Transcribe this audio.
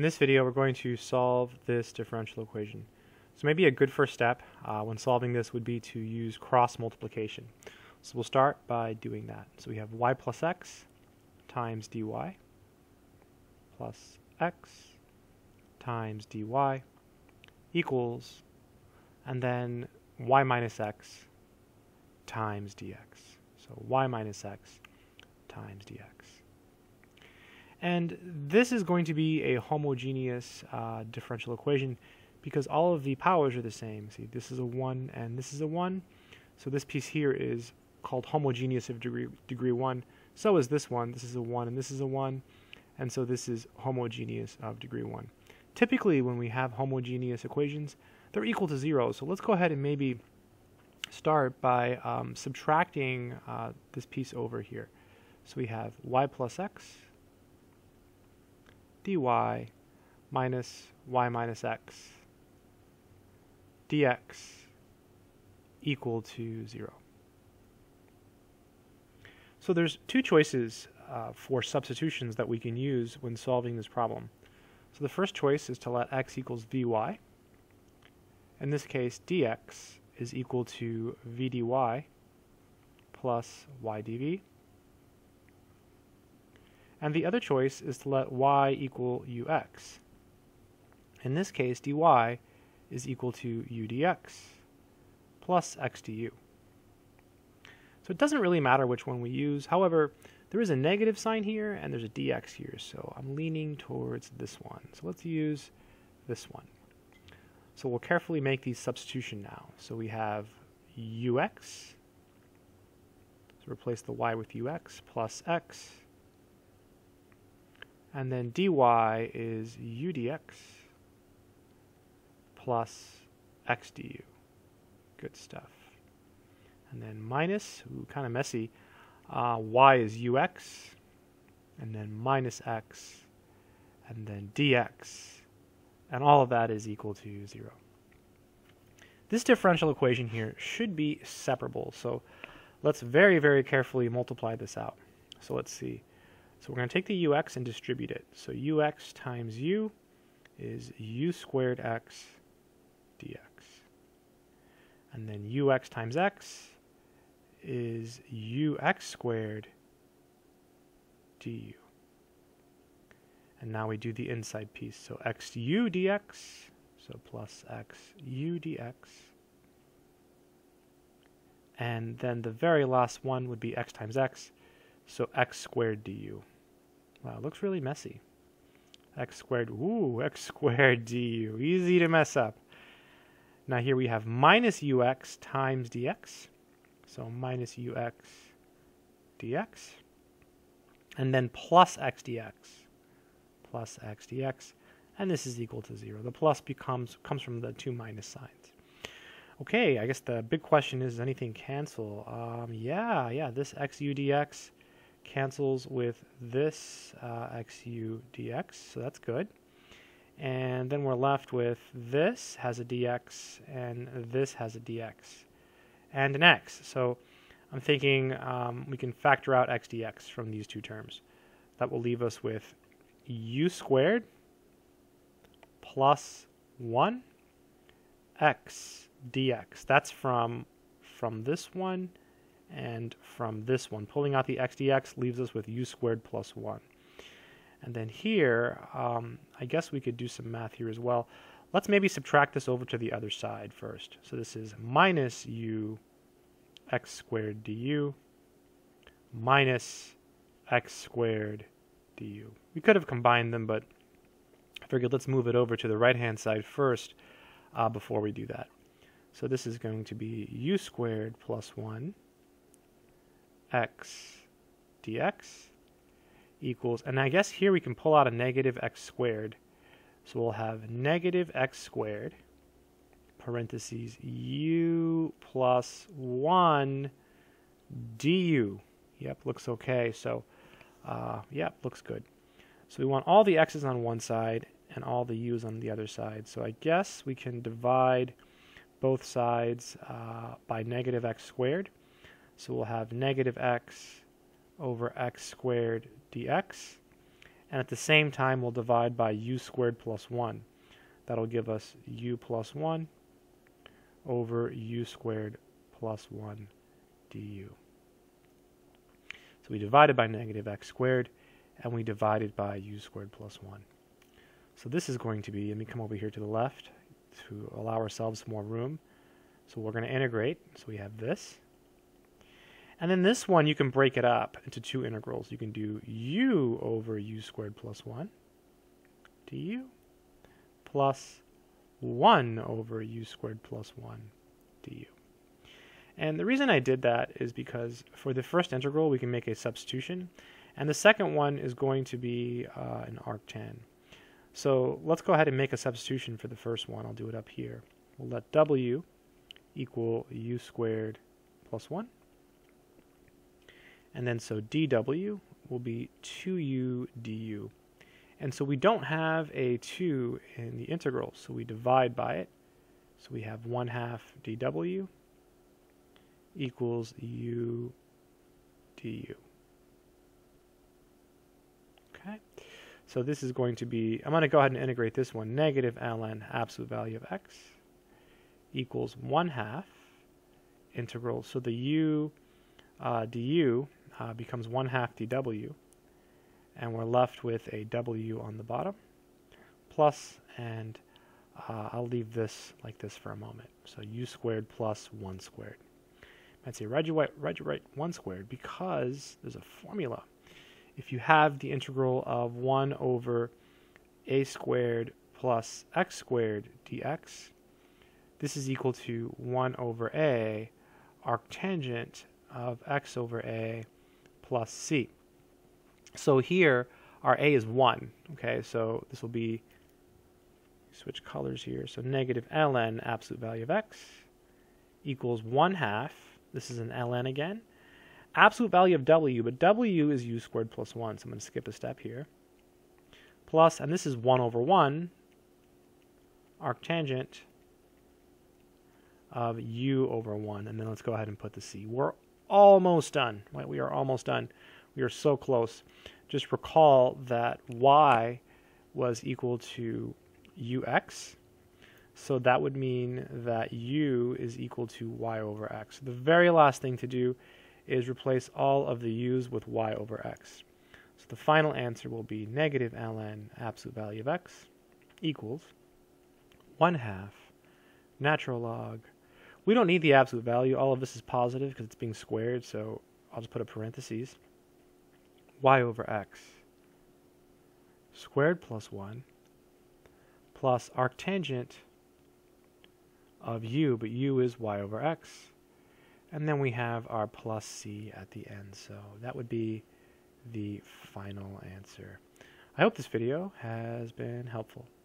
In this video, we're going to solve this differential equation. So maybe a good first step when solving this would be to use cross multiplication. So we'll start by doing that. So we have y plus x times dy plus x times dy equals, and then y minus x times dx. So y minus x times dx. And this is going to be a homogeneous differential equation because all of the powers are the same. See, this is a 1 and this is a 1. So this piece here is called homogeneous of degree 1. So is this one. This is a 1 and this is a 1. And so this is homogeneous of degree 1. Typically, when we have homogeneous equations, they're equal to 0. So let's go ahead and maybe start by subtracting this piece over here. So we have y plus x dy minus y minus x dx equal to 0. So there's two choices for substitutions that we can use when solving this problem. So the first choice is to let x equals vy. In this case, dx is equal to vdy plus ydv. And the other choice is to let y equal ux. In this case, dy is equal to udx plus x du. So it doesn't really matter which one we use. However, there is a negative sign here and there's a dx here. So I'm leaning towards this one. So let's use this one. So we'll carefully make the substitution now. So we have ux. So replace the y with ux plus x. And then dy is udx plus x du. Good stuff. And then minus, kind of messy, y is ux, and then minus x, and then dx. And all of that is equal to 0. This differential equation here should be separable. So let's very, very carefully multiply this out. So let's see. So we're going to take the ux and distribute it. So ux times u is u squared x dx. And then ux times x is ux squared du. And now we do the inside piece. So xu dx, so plus xu dx. And then the very last one would be x times x. So x squared du. Wow, it looks really messy. X squared, ooh, x squared du. Easy to mess up. Now here we have minus ux times dx. So minus ux dx. And then plus x dx. Plus x dx. And this is equal to 0. The plus comes from the two minus signs. Okay, I guess the big question is, does anything cancel? Yeah, this xu dx cancels with this xu dx, so that's good. And then we're left with this has a dx and this has a dx and an x. So I'm thinking we can factor out x dx from these two terms. That will leave us with u squared plus 1 x dx. That's from this one and from this one. Pulling out the x dx leaves us with u squared plus 1. And then here, I guess we could do some math here as well. Let's maybe subtract this over to the other side first. So this is minus u x squared du minus x squared du. We could have combined them, but I figured let's move it over to the right-hand side first before we do that. So this is going to be u squared plus 1 x dx equals, and I guess here we can pull out a negative x squared. So we'll have negative x squared, parentheses, u plus 1 du. Yep, looks okay. So, yep, looks good. So we want all the x's on one side and all the u's on the other side. So I guess we can divide both sides by negative x squared. So we'll have negative x over x squared dx. and at the same time we'll divide by u squared plus 1. That'll give us u plus 1 over u squared plus 1 du. So we divided by negative x squared, and we divided by u squared plus 1. So this is going to be, let me come over here to the left to allow ourselves more room. So we're going to integrate, so we have this. And then this one, you can break it up into two integrals. You can do u over u squared plus 1 du plus 1 over u squared plus 1 du. And the reason I did that is because for the first integral, we can make a substitution. And the second one is going to be an arctan. So let's go ahead and make a substitution for the first one. I'll do it up here. We'll let w equal u squared plus 1. And then so dw will be 2u du. And so we don't have a 2 in the integral, so we divide by it. So we have 1/2 dw equals u du. Okay, so this is going to be, I'm going to go ahead and integrate this one, negative ln absolute value of x equals 1/2 integral. So the u du becomes 1/2 dw, and we're left with a w on the bottom, plus, and I'll leave this like this for a moment. So u squared plus 1 squared. I'd say write 1 squared because there's a formula. If you have the integral of 1 over a squared plus x squared dx, this is equal to 1 over a arctangent of x over a plus c. So here our a is 1. Okay, so this will be, switch colors here, so negative ln absolute value of x equals 1/2. This is an ln again. Absolute value of w, but w is u squared plus 1, so I'm going to skip a step here. Plus, and this is 1 over 1, arctangent of u over 1. And then let's go ahead and put the c. We're almost done. Right? We are almost done. We are so close. Just recall that y was equal to ux. So that would mean that u is equal to y over x. So the very last thing to do is replace all of the u's with y over x. So the final answer will be negative ln absolute value of x equals 1/2 natural log. We don't need the absolute value. All of this is positive because it's being squared, so I'll just put a parentheses. Y over x squared plus 1 plus arctangent of u, but u is y over x. And then we have our plus c at the end, so that would be the final answer. I hope this video has been helpful.